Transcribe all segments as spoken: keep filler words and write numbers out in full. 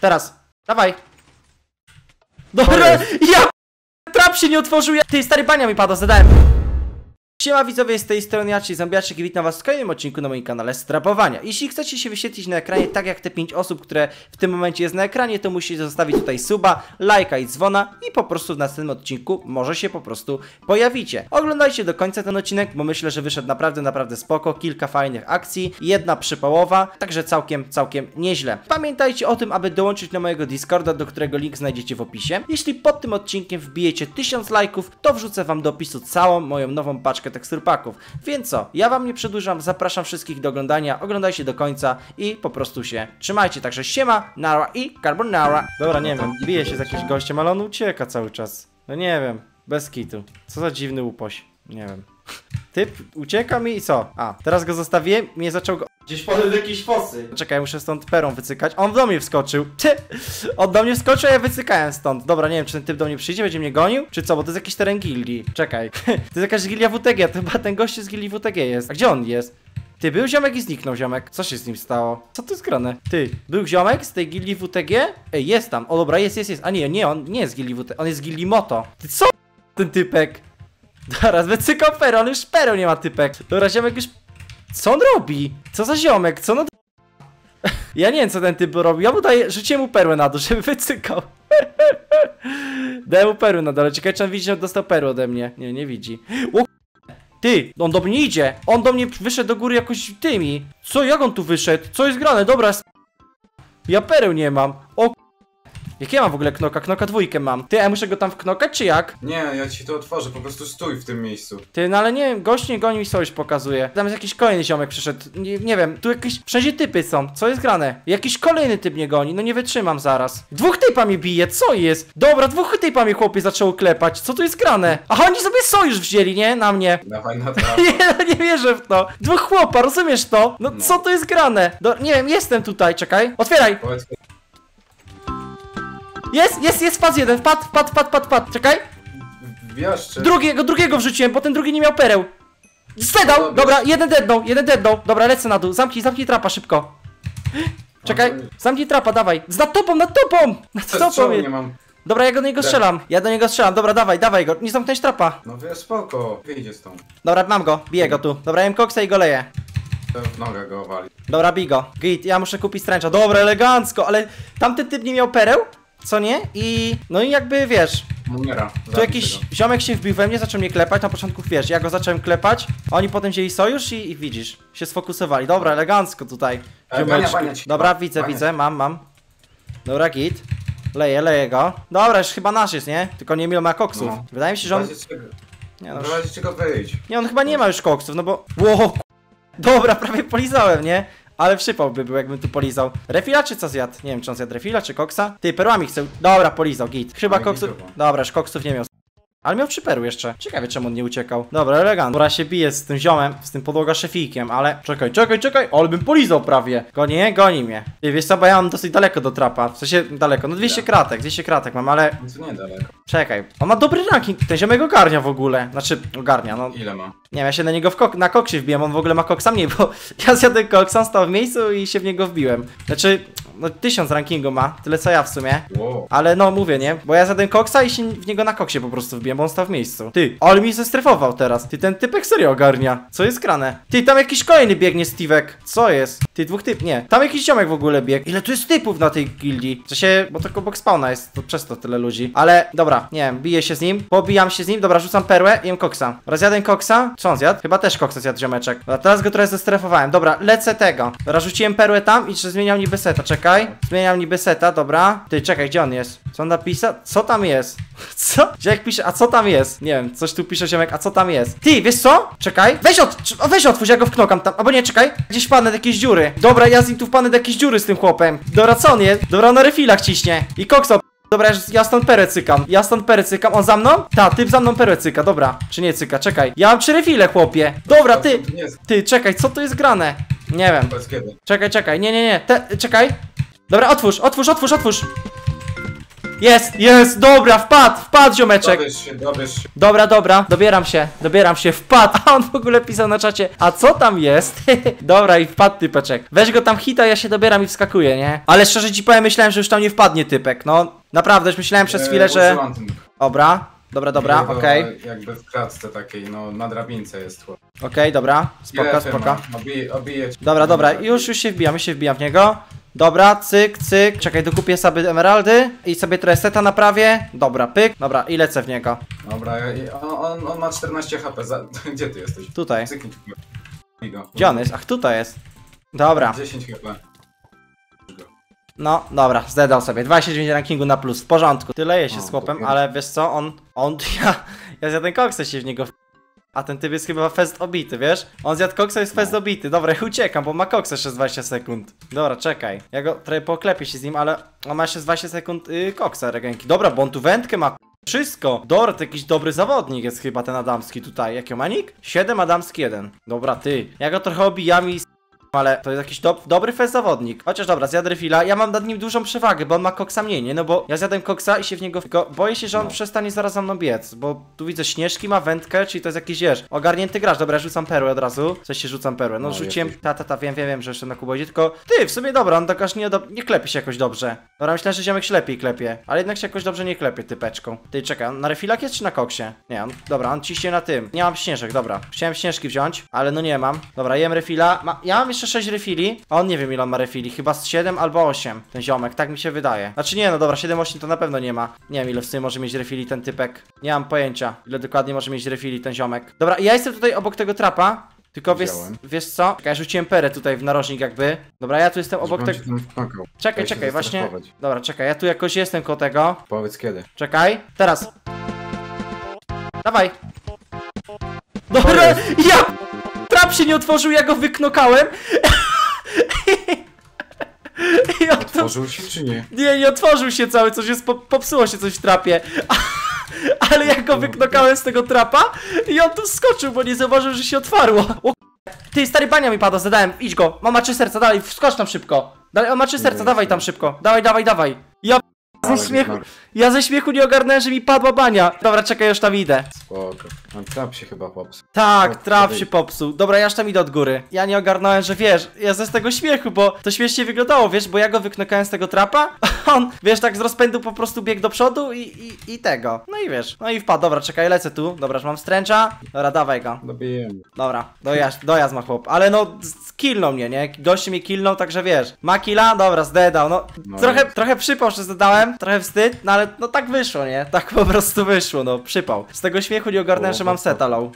Teraz. Dawaj. Dobra, ja... Trap się nie otworzył, ja... Ty, stary, bania mi pada, zadałem. Siema widzowie, z tej strony Jacek Zombiaczek i witam was w kolejnym odcinku na moim kanale Strapowania. Jeśli chcecie się wyświetlić na ekranie tak jak te pięć osób, które w tym momencie jest na ekranie, to musicie zostawić tutaj suba, lajka i dzwona i po prostu w następnym odcinku może się po prostu pojawicie. Oglądajcie do końca ten odcinek, bo myślę, że wyszedł naprawdę, naprawdę spoko. Kilka fajnych akcji, jedna przypałowa, także całkiem, całkiem nieźle. Pamiętajcie o tym, aby dołączyć do mojego Discorda, do którego link znajdziecie w opisie. Jeśli pod tym odcinkiem wbijecie tysiąc lajków, to wrzucę wam do opisu całą moją nową paczkę teksturpaków. Więc co, ja wam nie przedłużam, zapraszam wszystkich do oglądania, oglądajcie do końca i po prostu się trzymajcie. Także siema, nara i carbonara. Dobra, nie wiem, bije się z jakimś gościem, ale on ucieka cały czas. No nie wiem, bez kitu. Co za dziwny upoś, nie wiem. Typ ucieka mi i co? A, teraz go zostawiłem i mnie zaczął go... Gdzieś poszedł do jakiejś fosy. Czekaj, muszę stąd perą wycykać. On do mnie wskoczył. Ty! On do mnie wskoczył, a ja wycykałem stąd. Dobra, nie wiem, czy ten typ do mnie przyjdzie, będzie mnie gonił, czy co, bo to jest jakiś teren gildii. Czekaj. To jest jakaś gildia W T G, to chyba ten gość z gildii W T G jest. A gdzie on jest? Ty, był ziomek i zniknął ziomek. Co się z nim stało? Co to jest grane? Ty, był ziomek z tej gildii W T G? Ej, jest tam. O dobra, jest, jest, jest. A nie, nie, on nie jest z gildii W T G, on jest z gildii Moto. Ty, co ten typek? Zaraz, wycykał perę, on już perę nie ma, typek. Dobra, ziomek już... Co on robi? Co za ziomek? Co no? Ja nie wiem, co ten typ robi. Ja mu daję, rzuciłem mu perłę na dół, żeby wycykał. Daję mu perłę na dole. Czekaj, czy on widzi, że dostał perłę ode mnie. Nie, nie widzi. O, ty, on do mnie idzie. On do mnie wyszedł do góry jakoś tymi. Co, jak on tu wyszedł? Co jest grane? Dobra, ja pereł nie mam. O, jak ja mam w ogóle knoka? Knoka dwójkę mam. Ty, a ja muszę go tam wknokać, czy jak? Nie, ja ci to otworzę, po prostu stój w tym miejscu. Ty, no ale nie wiem, gość nie goni mi, coś pokazuje. Tam jest jakiś kolejny ziomek przyszedł, nie, nie wiem, tu jakieś wszędzie typy są, co jest grane? Jakiś kolejny typ mnie goni, no nie wytrzymam zaraz. Dwóch typa mi bije, co jest? Dobra, dwóch typa mi chłopie zaczęło klepać, co tu jest grane? Aha, oni sobie sojusz wzięli, nie? Na mnie. Dawaj na trafę. Nie, nie wierzę w to. Dwóch chłopa, rozumiesz to? No, no. Co tu jest grane? Do, nie wiem, jestem tutaj, czekaj. Otwieraj. Jest, jest, jest, wpadł jeden, wpadł, wpadł, wpadł, wpadł, wpadł, czekaj. Wiaszczy. Drugiego, drugiego wrzuciłem, bo ten drugi nie miał pereł. Zdedał, no, dobra, jeden deadnął, jeden deadnął. Dobra, lecę na dół, zamknij, zamknij trapa szybko. Czekaj, zamknij trapa, dawaj. Nad topą, nad topą, nad topą. Nie mam. Dobra, ja go do niego tak. strzelam, ja do niego strzelam, dobra, dawaj, dawaj go, nie zamknąć trapa. No wiesz, spoko, wyjdzie stąd. Dobra, mam go, biję go tu, dobra, jem koksa i go leję. W nogę go wali. Dobra, bij go, git, ja muszę kupić stręcza, dobra, elegancko, ale tamten typ nie miał pereł? Co nie? I... no i jakby wiesz... Umiera. Tu jakiś tego. Ziomek się wbił we mnie, zaczął mnie klepać, na początku wiesz, ja go zacząłem klepać, a oni potem wzięli sojusz i, i widzisz, się sfokusowali. Dobra, elegancko tutaj. E, bania, bania ci, dobra, bania. widzę, bania. widzę, mam, mam. Dobra, git. Leję, leję go. Dobra, już chyba nasz jest, nie? Tylko nie ma koksów. No. Wydaje mi się, że on... Nie, no już... nie, on chyba nie ma już koksów, no bo... Wow, k... Dobra, prawie polizałem, nie? Ale przypałby był, jakbym tu polizał. Refila czy co zjadł? Nie wiem, czy on zjadł refila czy koksa. Ty, perłami chcę. Dobra, polizał, git. Chyba koksów... Dobra, już koksów nie miał. Ale miał przy perł jeszcze. Ciekawie, czemu on nie uciekał. Dobra, elegant. Dobra, się bije z tym ziomem, z tym podłoga szefikiem, ale... Czekaj, czekaj, czekaj, ale bym polizał prawie. Goni, goni mnie. Ty, wiesz co, bo ja mam dosyć daleko do trapa. W sensie daleko, no dwieście kratek, dwieście kratek mam, ale... To nie daleko. Czekaj, on ma dobry ranking, ten ziomek ogarnia w ogóle. Znaczy, ogarnia, no... Ile ma? Nie wiem, ja się na niego w kok na koksie wbiłem, on w ogóle ma koksa mniej, bo ja zjadłem koksa, stał w miejscu i się w niego wbiłem. Znaczy... No tysiąc rankingu ma, tyle co ja w sumie. Wow. Ale no mówię, nie? Bo ja zadałem koksa i się w niego na koksie po prostu wbiłem, bo on stał w miejscu. Ty, ale mi zestrefował teraz. Ty, ten typek serio ogarnia. Co jest grane? Ty, tam jakiś kolejny biegnie Steve'ek. Co jest? Ty, dwóch typ, nie. Tam jakiś ziomek w ogóle bieg. Ile tu jest typów na tej gildii? W sensie, bo tylko obok spawna jest, to przez to tyle ludzi. Ale, dobra, nie wiem, biję się z nim, pobijam się z nim, dobra, rzucam perłę i jem koksa. Raz jadłem koksa, co on zjadł? Chyba też koksa zjadł ziomeczek. Dobra, teraz go trochę zestrefowałem, dobra, lecę tego. Dobra, rzuciłem perłę tam i zmieniam niby seta, czekaj. Zmieniam niby seta, dobra. Ty, czekaj, gdzie on jest? Co on napisał? Co tam jest? Co? Ziomek pisze, a co tam jest? Nie wiem, coś tu pisze ziomek, a co tam jest? Ty, wiesz co? Czekaj, weź od... weź otwórz, ja go wknokam tam, albo nie, czekaj. Gdzieś wpadnę do jakiejś dziury. Dobra, ja z nim tu wpadnę do jakiejś dziury z tym chłopem. Dobra, co on jest? Dobra, na refilach ciśnie. I koksa. Dobra, ja stąd perę cykam. Ja stąd perę cykam. On za mną? Ta, typ za mną perę cyka, dobra. Czy nie cyka, czekaj. Ja mam trzy refile, chłopie. Dobra, ty. Ty, czekaj, co to jest grane? Nie wiem. Czekaj, czekaj, nie, nie, nie. Te, czekaj. Dobra, otwórz, otwórz, otwórz, otwórz. Jest, jest, dobra, wpadł, wpadł ziomeczek. Dobierz się, dobierz się. Dobra, dobra, dobieram się, dobieram się, wpadł. A on w ogóle pisał na czacie, a co tam jest? Dobra i wpadł typeczek. Weź go tam hita, ja się dobieram i wskakuję, nie? Ale szczerze ci powiem, myślałem, że już tam nie wpadnie typek, no. Naprawdę, już myślałem przez chwilę, że... Dobra. Dobra, dobra, no, okej. Okay. Jakby w kratce takiej, no na drabince jest chłop. Okej, okay, dobra, spoko, spoko. Obiję, obiję cię. Dobra, dobra, już, już się wbijam, już się wbijam w niego. Dobra, cyk, cyk. Czekaj, dokupię sobie emeraldy i sobie trochę seta naprawię. Dobra, pyk. Dobra, i lecę w niego. Dobra, on, on, on ma czternaście HP. Za... Gdzie ty jesteś? Tutaj. Dionys, ach tutaj jest. Dobra. dziesięć HP. No, dobra, zdedał sobie. dwadzieścia dziewięć rankingu na plus, w porządku. Tyleje się o, z chłopem, dopiero. Ale wiesz co, on... On... Ja, ja zjadłem koksa się w niego... A ten typ jest chyba fest obity, wiesz? On zjadł koksa, jest fest obity. Dobra, ja uciekam, bo ma koksa jeszcze z dwadzieścia sekund. Dobra, czekaj. Ja go trochę poklepię się z nim, ale on ma jeszcze z dwadzieścia sekund yy, koksa, regenki. Dobra, bo on tu wędkę ma... Wszystko! Dort, jakiś dobry zawodnik jest chyba ten adamski tutaj. Jaki on ma nick? siedem adamski jeden. Dobra, ty. Ja go trochę obijam i... Ale to jest jakiś do dobry fest zawodnik. Chociaż dobra, zjadę refila. Ja mam nad nim dużą przewagę, bo on ma koksa mniej, nie? No bo ja zjadłem koksa i się w niego... Tylko boję się, że on no. przestanie zaraz za mną biec. Bo tu widzę śnieżki, ma wędkę, czyli to jest jakiś, wiesz, ogarnięty gracz. Dobra, ja rzucam perłę od razu. Coś się rzucam perłę. No, no rzuciłem... Ta, ta, ta, wiem, wiem, wiem, że jeszcze na Kubodzie, tylko... Ty, w sumie dobra, on tak aż nie, do... nie klepie się jakoś dobrze. Dobra, myślę, że ziomek się lepiej klepie. Ale jednak się jakoś dobrze nie klepie typeczką. Ty, czekaj, on na refilach jest czy na koksie? Nie, on... Dobra, on ciśnie na tym. Nie mam śnieżek, dobra. Chciałem śnieżki wziąć, ale no nie mam. Dobra, jem refila. Ma... Ja mam jeszcze sześć refili. On nie wiem ile on ma refili. Chyba z siedem albo osiem. Ten ziomek, tak mi się wydaje. Znaczy nie, no dobra, siedem osiem to na pewno nie ma. Nie wiem ile w sumie może mieć refili ten typek. Nie mam pojęcia ile dokładnie może mieć refili ten ziomek. Dobra, ja jestem tutaj obok tego trapa. Tylko wiesz, wiesz co? Ja rzuciłem perę tutaj w narożnik jakby. Dobra, ja tu jestem obok tego. Czekaj, ja czekaj, właśnie. Dobra, czekaj, ja tu jakoś jestem koło tego. Powiedz kiedy. Czekaj, teraz. Dawaj. Dobra, ja... Trap się nie otworzył, ja go wyknokałem. to... Otworzył się czy nie? Nie, nie otworzył się cały, coś jest, po popsuło się coś w trapie. Ale ja go wyknokałem z tego trapa i on tu skoczył, bo nie zauważył, że się otwarło. O, ty, stary bania mi pada, zadałem, idź go. Mama trzy serca, dalej, wskocz tam szybko. Dalej, on ma trzy serca, nie, dawaj tam szybko. Dawaj, dawaj, dawaj. Ja... Ze śmiechu, ja ze śmiechu nie ogarnę, że mi padła bania. Dobra, czekaj, już tam idę. Spoko. Trap się chyba popsuł. Tak, trap się popsuł. Dobra, ja już tam idę od góry. Ja nie ogarnąłem, że wiesz, ja ze z tego śmiechu, bo to śmiesznie wyglądało, wiesz, bo ja go wyknokałem z tego trapa, on, wiesz, tak z rozpędu po prostu biegł do przodu i, i, i tego. No i wiesz, no i wpadł. Dobra, czekaj, lecę tu. Dobra, że mam stręcza. Dobra, dawaj go. Dobijemy. Dobra, dojazd, dojazd ma chłop. Ale no, killnął mnie, nie? Gości mnie killnął, także wiesz. Ma killa? Dobra, zdedał. No, no trochę, trochę przypał, że zdedałem. Trochę wstyd, no ale no tak wyszło, nie? Tak po prostu wyszło, no przypał. Z tego śmiechu nie ogarnę, że mam seta low.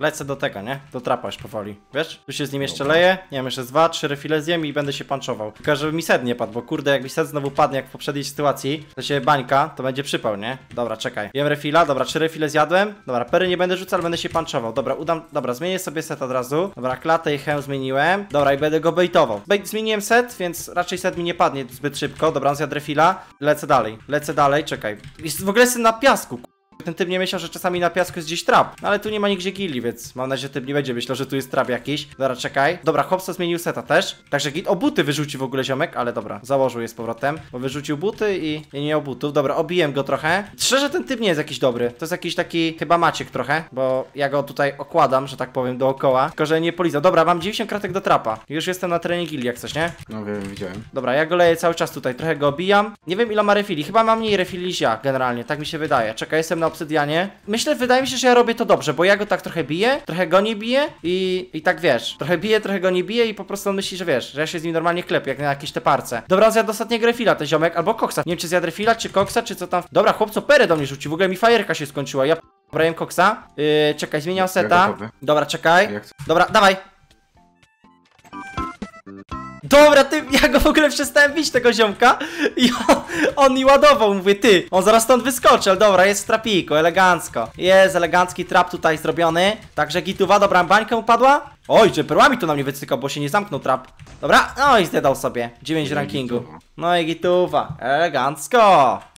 Lecę do tego, nie? Do trapa już powoli. Wiesz? Tu się z nim jeszcze leję. Nie wiem, jeszcze dwa, trzy refile zjem i będę się panczował. Tylko żeby mi set nie padł, bo kurde, jak mi set znowu padnie jak w poprzedniej sytuacji, to się bańka, to będzie przypał, nie? Dobra, czekaj. Jem refila, dobra, trzy refile zjadłem. Dobra, pery nie będę rzucał, ale będę się panczował. Dobra, udam, dobra, zmienię sobie set od razu. Dobra, klatę i hem zmieniłem. Dobra, i będę go baitował. Bait, zmieniłem set, więc raczej set mi nie padnie zbyt szybko. Dobra, on zjadł refila. Lecę dalej, lecę dalej, czekaj. Jest w ogóle jestem na piasku. Ten typ nie myślał, że czasami na piasku jest gdzieś trap. No ale tu nie ma nigdzie gilli, więc mam nadzieję, że typ nie będzie myślał, że tu jest trap jakiś. Dobra, czekaj. Dobra, chłopca zmienił seta też. Także git. O, buty wyrzucił w ogóle ziomek, ale dobra, założył je z powrotem. Bo wyrzucił buty i, i nie miał butów. Dobra, obiłem go trochę. Szczerze, ten typ nie jest jakiś dobry. To jest jakiś taki chyba Maciek trochę, bo ja go tutaj okładam, że tak powiem, dookoła. Tylko, że nie polizał. Dobra, mam dziewięćdziesiąt kratek do trapa. Już jestem na terenie gilli, jak coś, nie? No wiem, widziałem. Dobra, ja go leję cały czas tutaj. Trochę go obijam. Nie wiem ile ma refili. Chyba mam mniej refili niż ja, generalnie. Tak mi się wydaje. Czekaj, jestem na obsydianie. Myślę, wydaje mi się, że ja robię to dobrze, bo ja go tak trochę biję, trochę go nie biję i, i tak wiesz, trochę biję, trochę go nie biję i po prostu on myśli, że wiesz, że ja się z nim normalnie klepię, jak na jakieś te parce. Dobra, zjadł ostatniego refila ten ziomek, albo koksa. Nie wiem, czy zjadł refila, czy koksa, czy co tam. Dobra, chłopco, perę do mnie rzuci, w ogóle mi fajerka się skończyła, ja brałem koksa. Yy, czekaj, zmieniam seta. Dobra, czekaj. Dobra, dawaj. Dobra, ty, ja go w ogóle przestałem bić tego ziomka i on, on mi ładował, mówię, ty, on zaraz stąd wyskoczy, ale dobra, jest w trapiku, elegancko. Jest elegancki trap tutaj zrobiony, także gituwa, dobra, bańkę upadła. Oj, że perłami to na mnie wycykał, bo się nie zamknął trap. Dobra, no i zdedał sobie, dziewięć rankingu. No i gituwa, elegancko.